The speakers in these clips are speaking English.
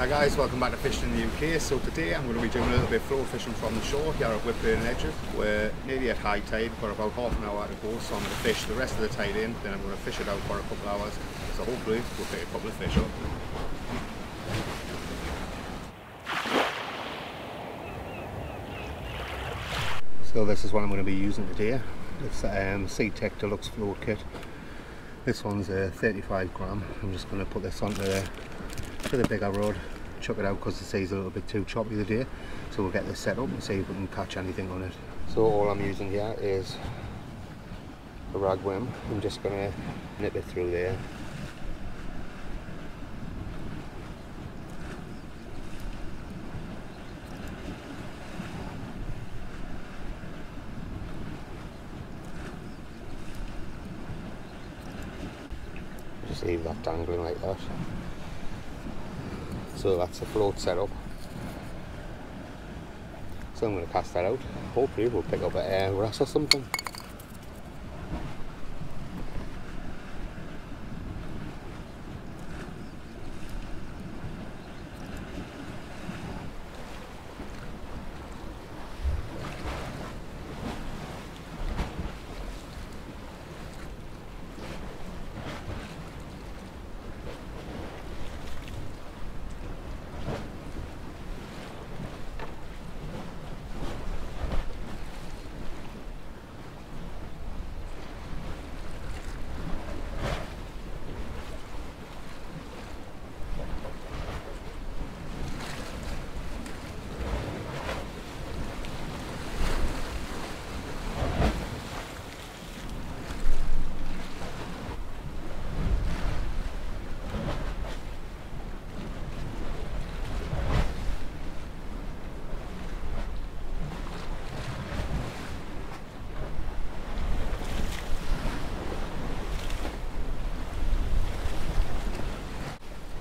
Hi guys, welcome back to Fishing in the UK. So today I'm going to be doing a little bit of floor fishing from the shore here at Whitburn Ledges. We're nearly at high tide, got about half an hour to go, so I'm going to fish the rest of the tide in, then I'm going to fish it out for a couple of hours, so hopefully we'll pick a couple of fish up. So this is what I'm going to be using today. It's a Sea Tech Deluxe float kit. This one's 35 gram. I'm just going to put this onto the bigger rod, chuck it out because the sea's a little bit too choppy today, so we'll get this set up and see if we can catch anything on it. So all I'm using here is a ragworm. I'm just going to nip it through there. Just leave that dangling like that. So that's the float set up. So I'm going to cast that out. Hopefully we'll pick up a grass or something.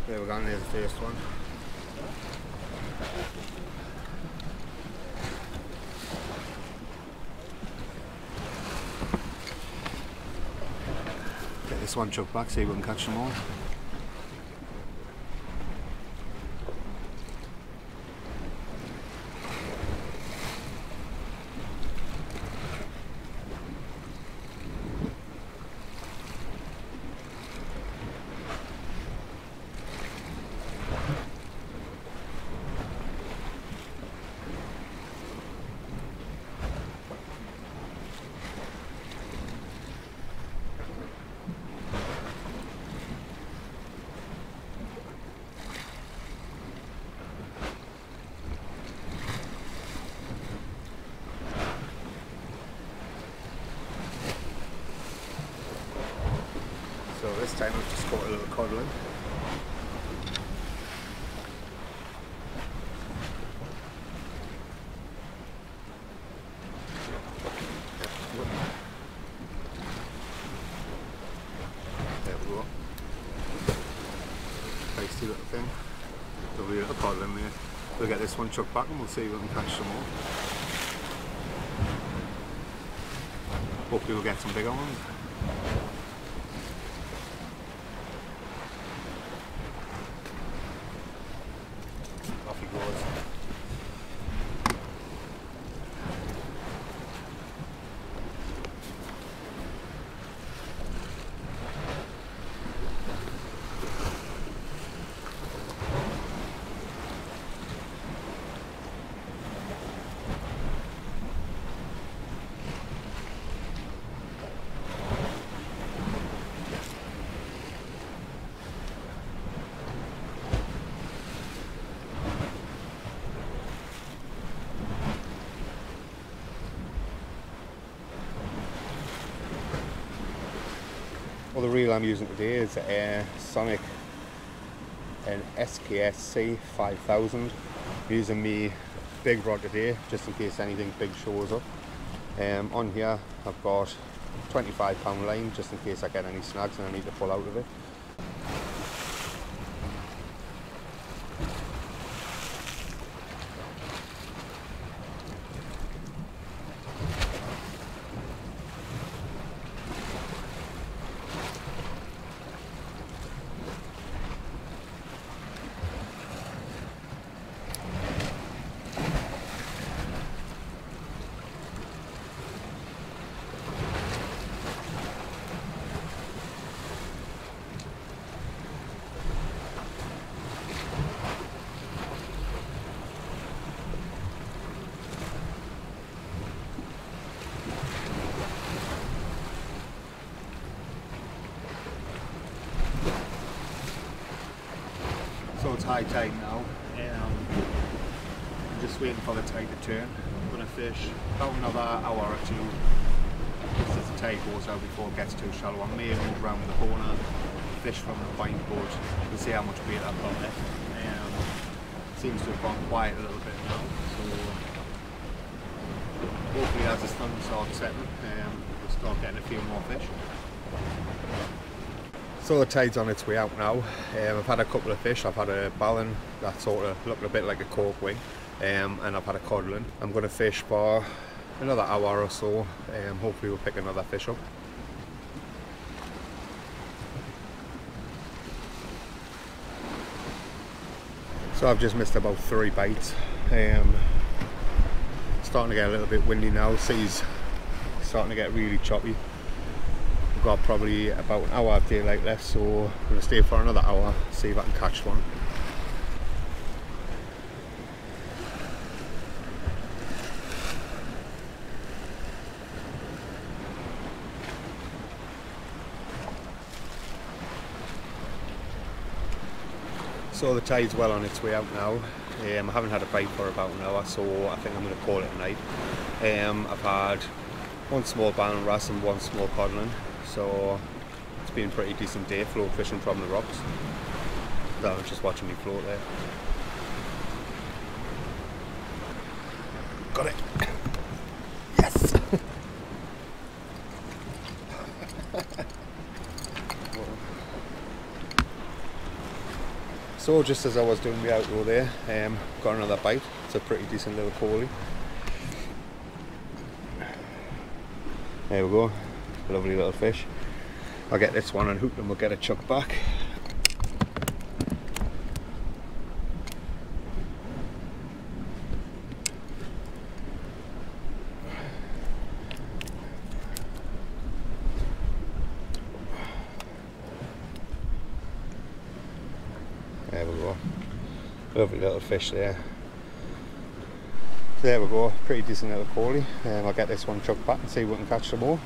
There we go, there's the first one. Get this one chucked back, see if we can catch some more. So this time I've just caught a little codlin. There we go. Feisty little thing. There'll be a little codlin there. We'll get this one chucked back and we'll see if we can catch some more. Hopefully we'll get some bigger ones. Off he goes. Well, the reel I'm using today is a Sonic and SKSC 5000. I'm using my big rod today just in case anything big shows up. On here I've got a 25 pound line just in case I get any snags and I need to pull out of it. it's high tide now, and I'm just waiting for the tide to turn. I'm going to fish about another hour or two, just as the tide goes out before it gets too shallow. I may move around the corner, fish from the bind boat, to see how much bait I've got left. It seems to have gone quiet a little bit now, so hopefully as the sun starts setting, we'll start getting a few more fish. So the tide's on its way out now. I've had a couple of fish. I've had a ballon that sort of looked a bit like a corkwing, and I've had a codlin. I'm going to fish for another hour or so, and hopefully we'll pick another fish up. So I've just missed about 3 bites. Starting to get a little bit windy now. Sea's starting to get really choppy. We've got probably about an hour of daylight left, so I'm going to stay for another hour, see if I can catch one. So the tide's well on its way out now. I haven't had a bite for about an hour, so I think I'm going to call it a night. I've had 1 small ballon wrasse and 1 small codlin. So it's been a pretty decent day float fishing from the rocks. That was just watching me float there. Got it. Yes. So just as I was doing the outro there, got another bite. It's a pretty decent little coalie. There we go. Lovely little fish. I'll get this one and hook them, we'll get a chuck back. There we go. Lovely little fish there. There we go, pretty decent little coalie. I'll get this one chucked back and see if we can catch some more.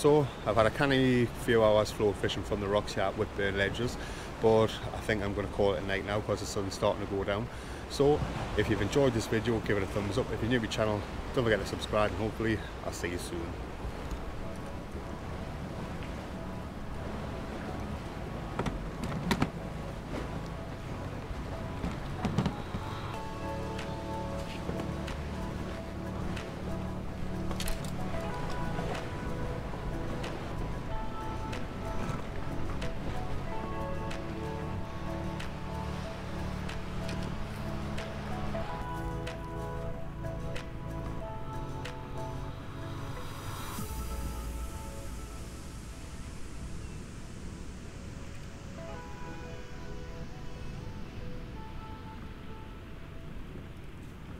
So I've had a canny few hours float fishing from the rocks here at Whitburn Ledges, but I think I'm going to call it a night now because the sun's starting to go down. So if you've enjoyed this video, give it a thumbs up. If you're new to my channel, don't forget to subscribe, and hopefully I'll see you soon.